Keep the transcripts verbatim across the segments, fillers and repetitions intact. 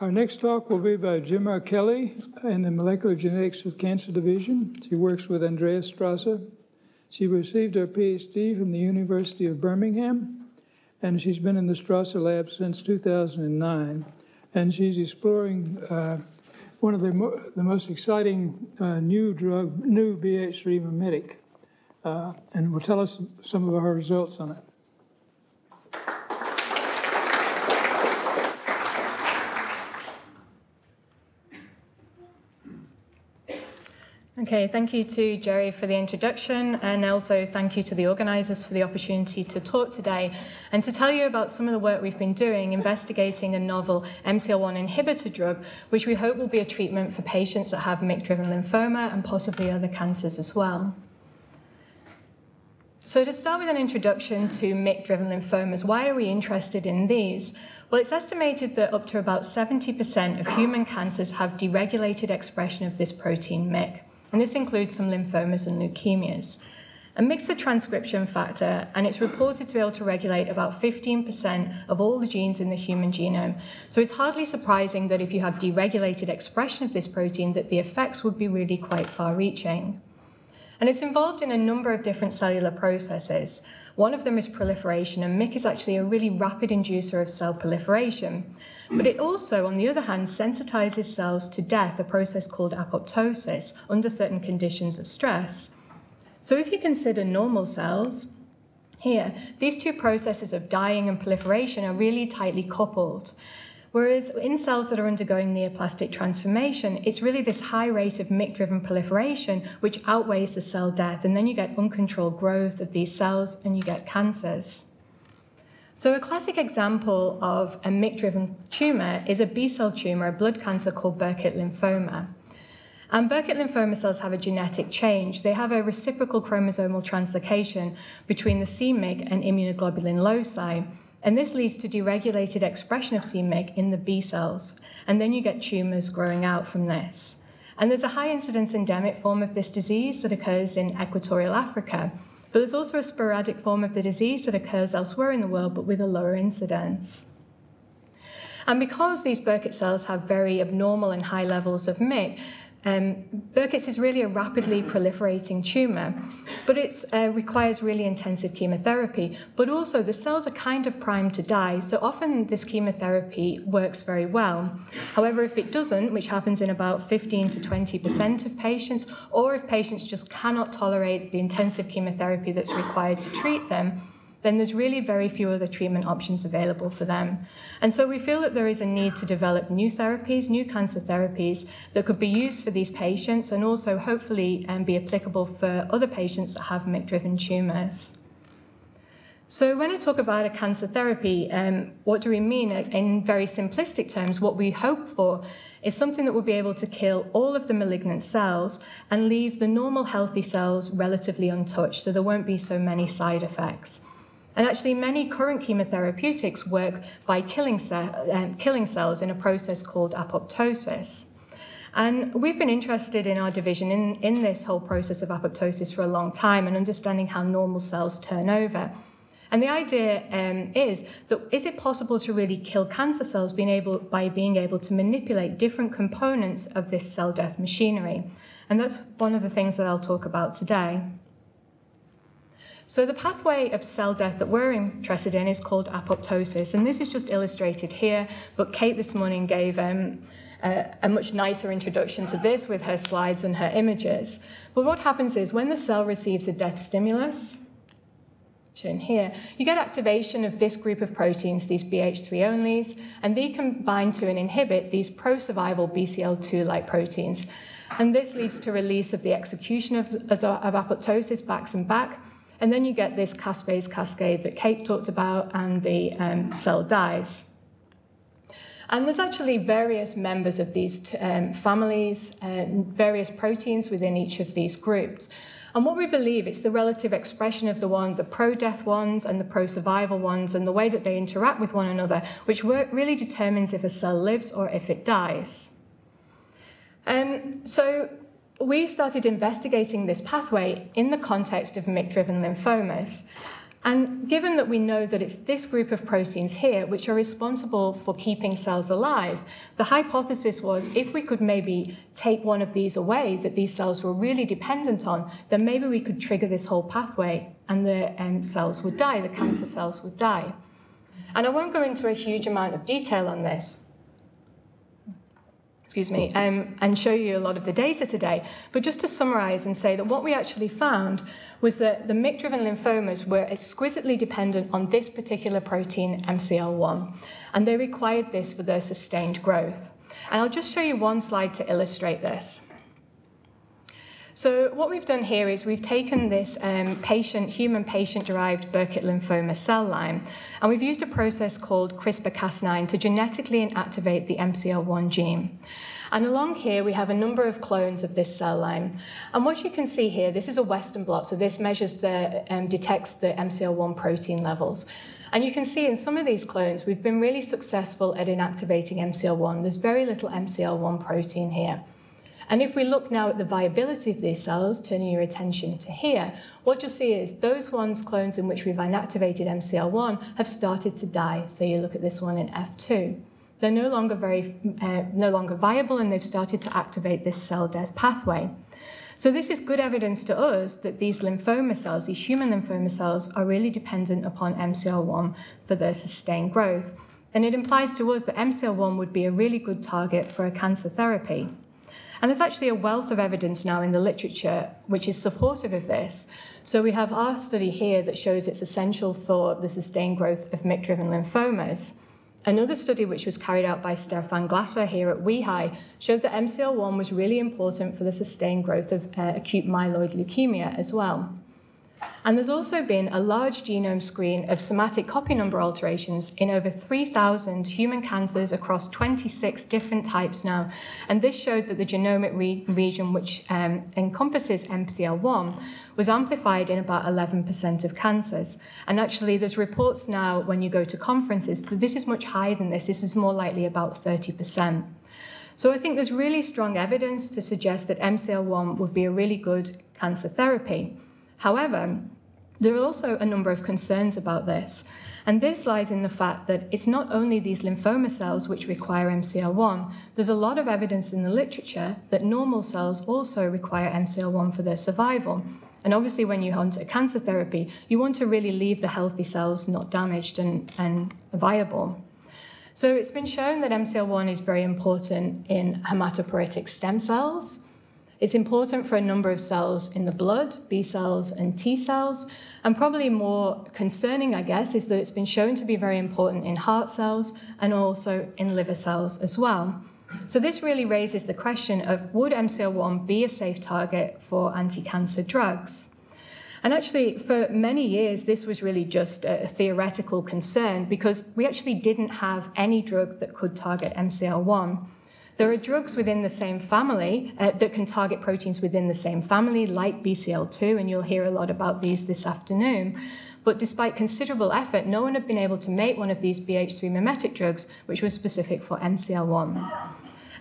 Our next talk will be by Gemma Kelly in the Molecular Genetics of Cancer Division. She works with Andreas Strasser. She received her PhD from the University of Birmingham, and she's been in the Strasser lab since two thousand nine. And she's exploring uh, one of the, mo the most exciting uh, new drug, new B H three mimetic, uh, and will tell us some of her results on it. Okay, thank you to Jerry for the introduction, and also thank you to the organisers for the opportunity to talk today and to tell you about some of the work we've been doing investigating a novel M C L one inhibitor drug, which we hope will be a treatment for patients that have M Y C-driven lymphoma and possibly other cancers as well. So to start with an introduction to M Y C-driven lymphomas, why are we interested in these? Well, it's estimated that up to about seventy percent of human cancers have deregulated expression of this protein M Y C. And this includes some lymphomas and leukemias. And M Y C is a transcription factor, and it's reported to be able to regulate about fifteen percent of all the genes in the human genome. So it's hardly surprising that if you have deregulated expression of this protein, that the effects would be really quite far-reaching. And it's involved in a number of different cellular processes. One of them is proliferation, and M Y C is actually a really rapid inducer of cell proliferation. But it also, on the other hand, sensitizes cells to death, a process called apoptosis, under certain conditions of stress. So if you consider normal cells here, these two processes of dying and proliferation are really tightly coupled. Whereas in cells that are undergoing neoplastic transformation, it's really this high rate of M Y C-driven proliferation which outweighs the cell death, and then you get uncontrolled growth of these cells and you get cancers. So a classic example of a M Y C-driven tumour is a B-cell tumour, a blood cancer called Burkitt lymphoma. And Burkitt lymphoma cells have a genetic change. They have a reciprocal chromosomal translocation between the c-M Y C and immunoglobulin loci. And this leads to deregulated expression of c-M Y C in the B cells. And then you get tumours growing out from this. And there's a high incidence endemic form of this disease that occurs in equatorial Africa. But there's also a sporadic form of the disease that occurs elsewhere in the world, but with a lower incidence. And because these Burkitt cells have very abnormal and high levels of M Y C, Um, Burkitt's is really a rapidly proliferating tumour, but it uh, requires really intensive chemotherapy. But also, the cells are kind of primed to die, so often this chemotherapy works very well. However, if it doesn't, which happens in about fifteen to twenty percent of patients, or if patients just cannot tolerate the intensive chemotherapy that's required to treat them, then there's really very few other treatment options available for them. And so we feel that there is a need to develop new therapies, new cancer therapies that could be used for these patients and also hopefully um, be applicable for other patients that have M Y C-driven tumours. So when I talk about a cancer therapy, um, what do we mean? In very simplistic terms, what we hope for is something that will be able to kill all of the malignant cells and leave the normal healthy cells relatively untouched, so there won't be so many side effects. And actually, many current chemotherapeutics work by killing, ce um, killing cells in a process called apoptosis. And we've been interested in our division in, in this whole process of apoptosis for a long time and understanding how normal cells turn over. And the idea um, is that is it possible to really kill cancer cells being able, by being able to manipulate different components of this cell death machinery? And that's one of the things that I'll talk about today. So the pathway of cell death that we're interested in is called apoptosis, and this is just illustrated here, but Kate this morning gave um, uh, a much nicer introduction to this with her slides and her images. But what happens is when the cell receives a death stimulus, shown here, you get activation of this group of proteins, these B H three onlys, and they can bind to and inhibit these pro-survival B C L two like proteins. And this leads to release of the execution of, of apoptosis backs and back, and then you get this caspase cascade that Kate talked about, and the um, cell dies. And there's actually various members of these um, families, uh, various proteins within each of these groups. And what we believe is the relative expression of the one, the pro-death ones and the pro-survival ones, and the way that they interact with one another, which really determines if a cell lives or if it dies. Um, so. We started investigating this pathway in the context of M Y C-driven lymphomas. And given that we know that it's this group of proteins here which are responsible for keeping cells alive, the hypothesis was if we could maybe take one of these away that these cells were really dependent on, then maybe we could trigger this whole pathway and the um, cells would die, the cancer cells would die. And I won't go into a huge amount of detail on this, excuse me, um, and show you a lot of the data today, but just to summarize and say that what we actually found was that the M Y C-driven lymphomas were exquisitely dependent on this particular protein, M C L one, and they required this for their sustained growth. And I'll just show you one slide to illustrate this. So what we've done here is we've taken this um, patient, human patient-derived Burkitt lymphoma cell line, and we've used a process called CRISPR Cas nine to genetically inactivate the M C L one gene. And along here, we have a number of clones of this cell line. And what you can see here, this is a Western blot, so this measures the, um, detects the M C L one protein levels. And you can see in some of these clones, we've been really successful at inactivating M C L one. There's very little M C L one protein here. And if we look now at the viability of these cells, turning your attention to here, what you'll see is those ones, clones in which we've inactivated M C L one, have started to die. So you look at this one in F two. They're no longer, very, uh, no longer viable, and they've started to activate this cell death pathway. So this is good evidence to us that these lymphoma cells, these human lymphoma cells, are really dependent upon M C L one for their sustained growth. And it implies to us that M C L one would be a really good target for a cancer therapy. And there's actually a wealth of evidence now in the literature which is supportive of this. So we have our study here that shows it's essential for the sustained growth of M Y C-driven lymphomas. Another study which was carried out by Stefan Glasser here at W I H I showed that M C L one was really important for the sustained growth of uh, acute myeloid leukemia as well. And there's also been a large genome screen of somatic copy number alterations in over three thousand human cancers across twenty-six different types now. And this showed that the genomic re region, which um, encompasses M C L one, was amplified in about eleven percent of cancers. And actually, there's reports now when you go to conferences that this is much higher than this. This is more likely about thirty percent. So I think there's really strong evidence to suggest that M C L one would be a really good cancer therapy. However, there are also a number of concerns about this, and this lies in the fact that it's not only these lymphoma cells which require M C L one. There's a lot of evidence in the literature that normal cells also require M C L one for their survival. And obviously, when you hunt a cancer therapy, you want to really leave the healthy cells not damaged and, and viable. So it's been shown that M C L one is very important in hematopoietic stem cells. It's important for a number of cells in the blood, B cells and T cells. And probably more concerning, I guess, is that it's been shown to be very important in heart cells and also in liver cells as well. So this really raises the question of, would M C L one be a safe target for anti-cancer drugs? And actually, for many years, this was really just a theoretical concern because we actually didn't have any drug that could target M C L one. There are drugs within the same family uh, that can target proteins within the same family, like B C L two, and you'll hear a lot about these this afternoon. But despite considerable effort, no one had been able to make one of these B H three mimetic drugs, which was specific for M C L one.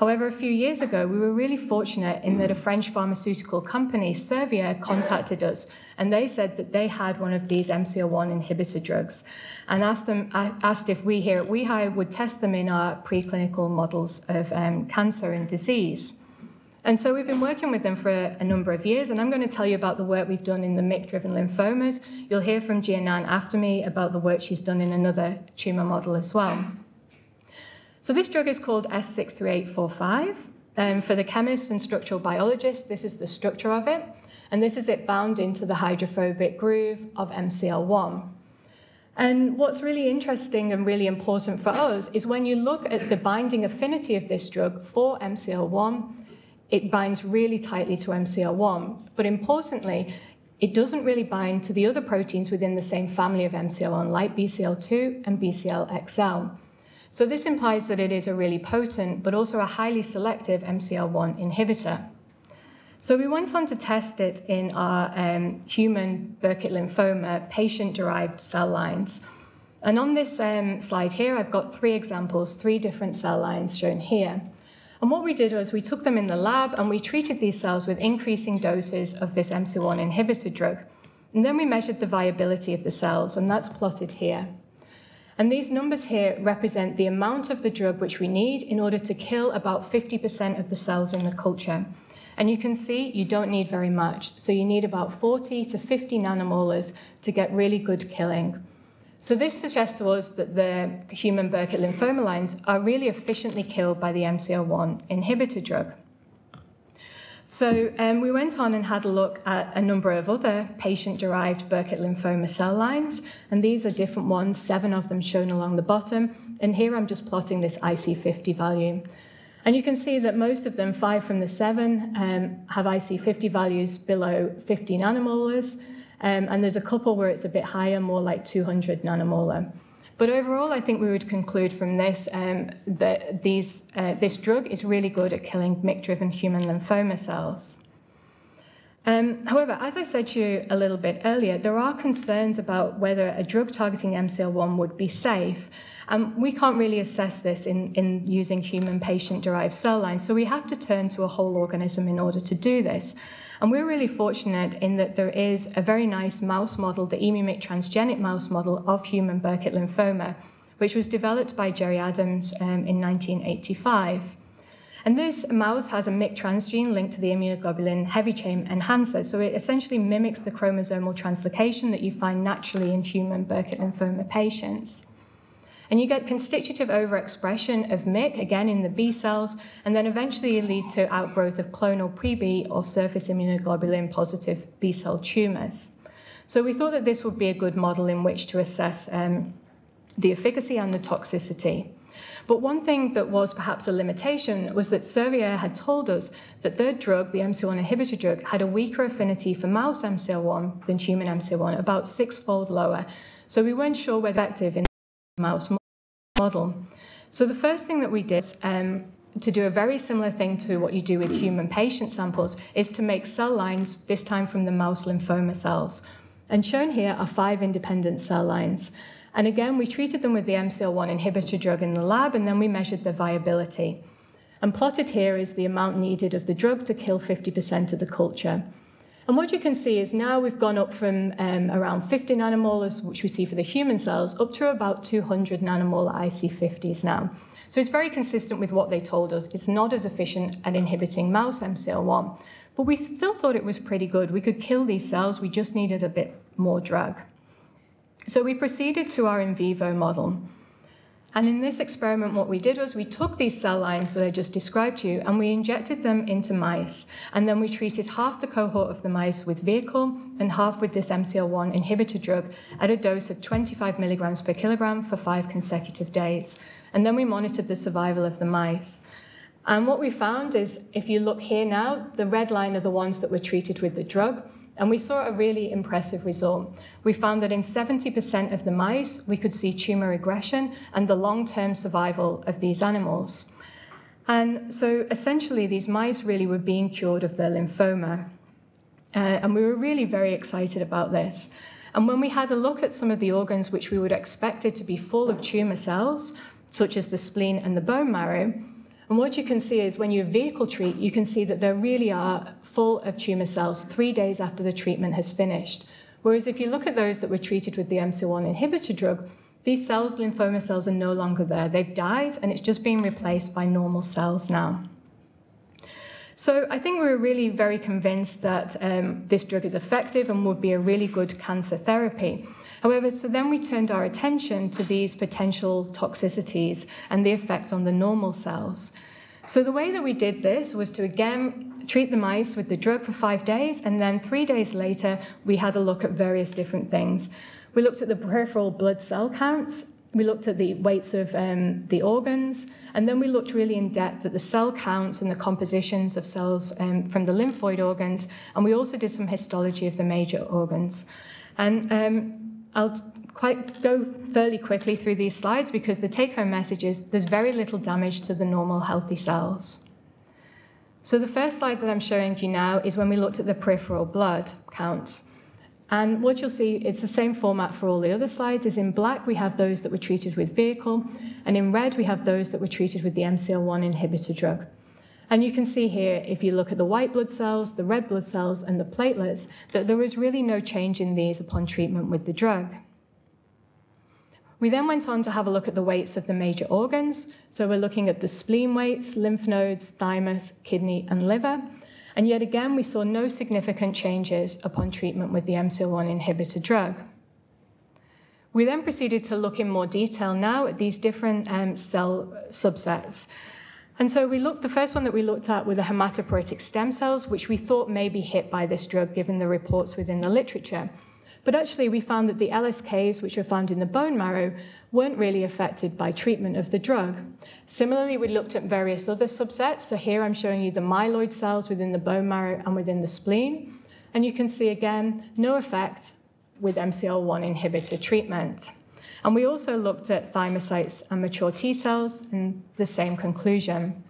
However, a few years ago, we were really fortunate in that a French pharmaceutical company, Servier, contacted us, and they said that they had one of these M C L one inhibitor drugs, and asked them asked if we here at W I H I would test them in our preclinical models of um, cancer and disease. And so we've been working with them for a, a number of years, and I'm going to tell you about the work we've done in the M Y C-driven lymphomas. You'll hear from Jianan after me about the work she's done in another tumor model as well. So this drug is called S six three eight four five. Um, for the chemists and structural biologists, this is the structure of it, and this is it bound into the hydrophobic groove of M C L one. And what's really interesting and really important for us is when you look at the binding affinity of this drug for M C L one, it binds really tightly to M C L one, but importantly, it doesn't really bind to the other proteins within the same family of M C L one, like B C L two and B C L X L. So this implies that it is a really potent, but also a highly selective M C L one inhibitor. So we went on to test it in our um, human Burkitt lymphoma patient-derived cell lines. And on this um, slide here, I've got three examples, three different cell lines shown here. And what we did was we took them in the lab and we treated these cells with increasing doses of this M C L one inhibitor drug. And then we measured the viability of the cells, and that's plotted here. And these numbers here represent the amount of the drug which we need in order to kill about fifty percent of the cells in the culture. And you can see you don't need very much. So you need about forty to fifty nanomolars to get really good killing. So this suggests to us that the human Burkitt lymphoma lines are really efficiently killed by the M C L one inhibitor drug. So um, we went on and had a look at a number of other patient-derived Burkitt lymphoma cell lines, and these are different ones, seven of them shown along the bottom, and here I'm just plotting this I C fifty value. And you can see that most of them, five from the seven, um, have I C fifty values below fifty nanomolars, um, and there's a couple where it's a bit higher, more like two hundred nanomolar. But overall, I think we would conclude from this um, that these, uh, this drug is really good at killing M Y C-driven human lymphoma cells. Um, however, as I said to you a little bit earlier, there are concerns about whether a drug targeting M C L one would be safe. Um, we can't really assess this in, in using human patient-derived cell lines, so we have to turn to a whole organism in order to do this. And we're really fortunate in that there is a very nice mouse model, the Eµ-Myc transgenic mouse model of human Burkitt lymphoma, which was developed by Jerry Adams um, in nineteen eighty-five. And this mouse has a M Y C transgene linked to the immunoglobulin heavy chain enhancer, so it essentially mimics the chromosomal translocation that you find naturally in human Burkitt lymphoma patients. And you get constitutive overexpression of M Y C, again in the B cells, and then eventually lead to outgrowth of clonal pre-B or surface immunoglobulin positive B cell tumors. So we thought that this would be a good model in which to assess um, the efficacy and the toxicity. But one thing that was perhaps a limitation was that Servier had told us that their drug, the M C L one inhibitor drug, had a weaker affinity for mouse M C L one than human M C L one, about six-fold lower. So we weren't sure whether effective in mouse model. So the first thing that we did um, to do a very similar thing to what you do with human patient samples is to make cell lines, this time from the mouse lymphoma cells. And shown here are five independent cell lines. And again, we treated them with the M C L one inhibitor drug in the lab, and then we measured the viability. And plotted here is the amount needed of the drug to kill fifty percent of the culture. And what you can see is now we've gone up from um, around fifty nanomolars, which we see for the human cells, up to about two hundred nanomolar I C fifties now. So it's very consistent with what they told us. It's not as efficient at inhibiting mouse M C L one. But we still thought it was pretty good. We could kill these cells. We just needed a bit more drug. So we proceeded to our in vivo model. And in this experiment, what we did was we took these cell lines that I just described to you and we injected them into mice. And then we treated half the cohort of the mice with vehicle and half with this M C L one inhibitor drug at a dose of twenty-five milligrams per kilogram for five consecutive days. And then we monitored the survival of the mice. And what we found is, if you look here now, the red line are the ones that were treated with the drug. And we saw a really impressive result. We found that in seventy percent of the mice, we could see tumor regression and the long-term survival of these animals. And so essentially, these mice really were being cured of their lymphoma. Uh, and we were really very excited about this. And when we had a look at some of the organs which we would expect to be full of tumor cells, such as the spleen and the bone marrow, and what you can see is when you vehicle treat, you can see that there really are full of tumor cells three days after the treatment has finished. Whereas if you look at those that were treated with the M C L one inhibitor drug, these cells, lymphoma cells, are no longer there. They've died, and it's just being replaced by normal cells now. So I think we were really very convinced that um, this drug is effective and would be a really good cancer therapy. However, so then we turned our attention to these potential toxicities and the effect on the normal cells. So the way that we did this was to, again, treat the mice with the drug for five days, and then three days later, we had a look at various different things. We looked at the peripheral blood cell counts, we looked at the weights of um, the organs, and then we looked really in depth at the cell counts and the compositions of cells um, from the lymphoid organs, and we also did some histology of the major organs. And um, I'll quite go fairly quickly through these slides because the take-home message is there's very little damage to the normal healthy cells. So the first slide that I'm showing you now is when we looked at the peripheral blood counts. And what you'll see, it's the same format for all the other slides, is in black we have those that were treated with vehicle, and in red we have those that were treated with the M C L one inhibitor drug. And you can see here, if you look at the white blood cells, the red blood cells, and the platelets, that there was really no change in these upon treatment with the drug. We then went on to have a look at the weights of the major organs. So we're looking at the spleen weights, lymph nodes, thymus, kidney, and liver. And yet again, we saw no significant changes upon treatment with the M C L one inhibitor drug. We then proceeded to look in more detail now at these different um, cell subsets. And so we looked, the first one that we looked at were the hematopoietic stem cells, which we thought may be hit by this drug given the reports within the literature. But actually, we found that the L S Ks, which are found in the bone marrow, weren't really affected by treatment of the drug. Similarly, we looked at various other subsets. So here I'm showing you the myeloid cells within the bone marrow and within the spleen. And you can see, again, no effect with M C L one inhibitor treatment. And we also looked at thymocytes and mature T cells, and the same conclusion.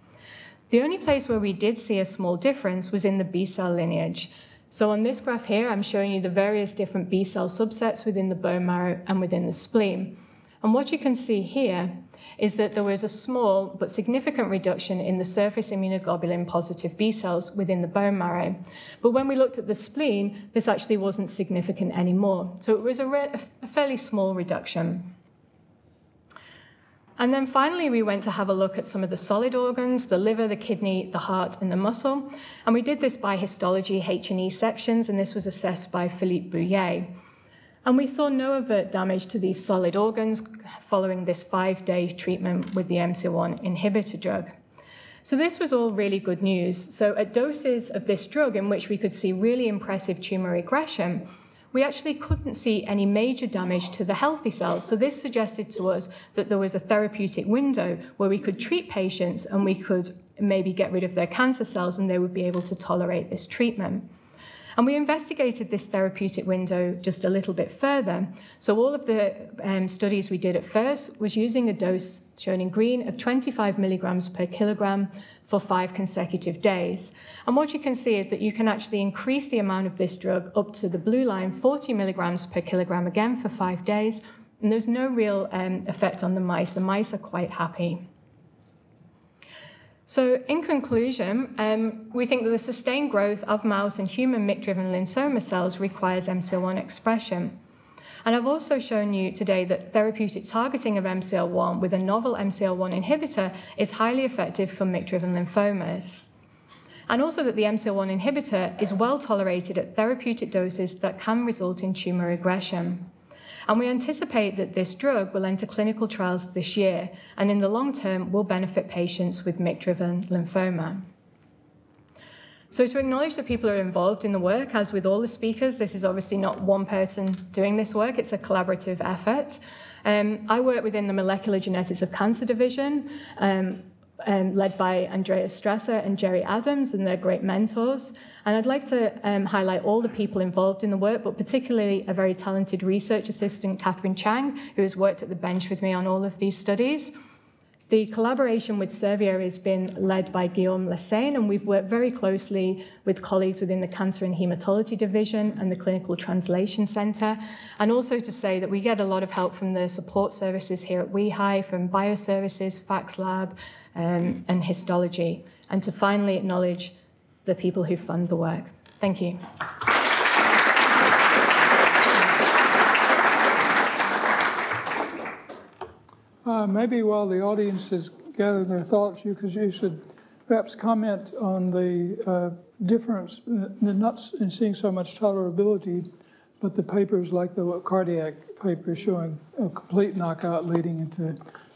The only place where we did see a small difference was in the B cell lineage. So on this graph here, I'm showing you the various different B cell subsets within the bone marrow and within the spleen. And what you can see here is that there was a small but significant reduction in the surface immunoglobulin positive B cells within the bone marrow. But when we looked at the spleen, this actually wasn't significant anymore. So it was a, a fairly small reduction. And then finally, we went to have a look at some of the solid organs, the liver, the kidney, the heart, and the muscle. And we did this by histology H and E sections, and this was assessed by Philippe Bouillet. And we saw no overt damage to these solid organs following this five-day treatment with the M C L one inhibitor drug. So this was all really good news. So at doses of this drug in which we could see really impressive tumor regression, we actually couldn't see any major damage to the healthy cells. So this suggested to us that there was a therapeutic window where we could treat patients and we could maybe get rid of their cancer cells and they would be able to tolerate this treatment. And we investigated this therapeutic window just a little bit further. So all of the um, studies we did at first was using a dose, shown in green, of twenty-five milligrams per kilogram for five consecutive days. And what you can see is that you can actually increase the amount of this drug up to the blue line, forty milligrams per kilogram again for five days. And there's no real um, effect on the mice. The mice are quite happy. So in conclusion, um, we think that the sustained growth of mouse and human M Y C-driven lymphoma cells requires M C L one expression. And I've also shown you today that therapeutic targeting of M C L one with a novel M C L one inhibitor is highly effective for M Y C-driven lymphomas. And also that the M C L one inhibitor is well tolerated at therapeutic doses that can result in tumor regression. And we anticipate that this drug will enter clinical trials this year, and in the long term will benefit patients with M Y C-driven lymphoma. So to acknowledge that people are involved in the work, as with all the speakers, this is obviously not one person doing this work, it's a collaborative effort. Um, I work within the Molecular Genetics of Cancer division, um, Um, led by Andreas Strasser and Jerry Adams, and they're great mentors. And I'd like to um, highlight all the people involved in the work, but particularly a very talented research assistant, Catherine Chang, who has worked at the bench with me on all of these studies. The collaboration with Servier has been led by Guillaume Lescaine, and we've worked very closely with colleagues within the Cancer and Hematology Division and the Clinical Translation Centre. And also to say that we get a lot of help from the support services here at WEHI, from Bioservices, FACS Lab, Um, and histology, and to finally acknowledge the people who fund the work. Thank you. Uh, maybe while the audience is gathering their thoughts, you, could, you should perhaps comment on the uh, difference, in not in seeing so much tolerability, but the papers like the cardiac paper showing a complete knockout leading into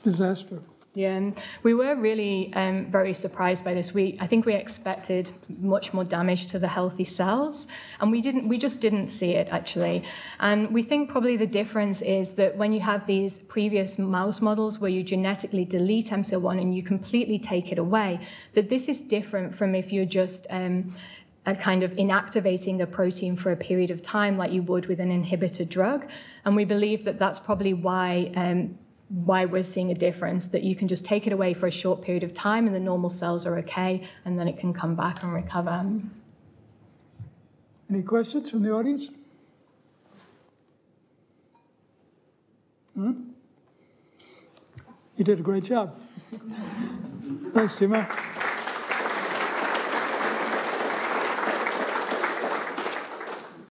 disaster. Yeah, and we were really um, very surprised by this. We, I think we expected much more damage to the healthy cells, and we didn't. We just didn't see it, actually. And we think probably the difference is that when you have these previous mouse models where you genetically delete M C L one and you completely take it away, that this is different from if you're just um, a kind of inactivating a protein for a period of time like you would with an inhibitor drug. And we believe that that's probably why um, why we're seeing a difference, that you can just take it away for a short period of time and the normal cells are okay, and then it can come back and recover. Any questions from the audience? Hmm? You did a great job. Thanks, Gemma.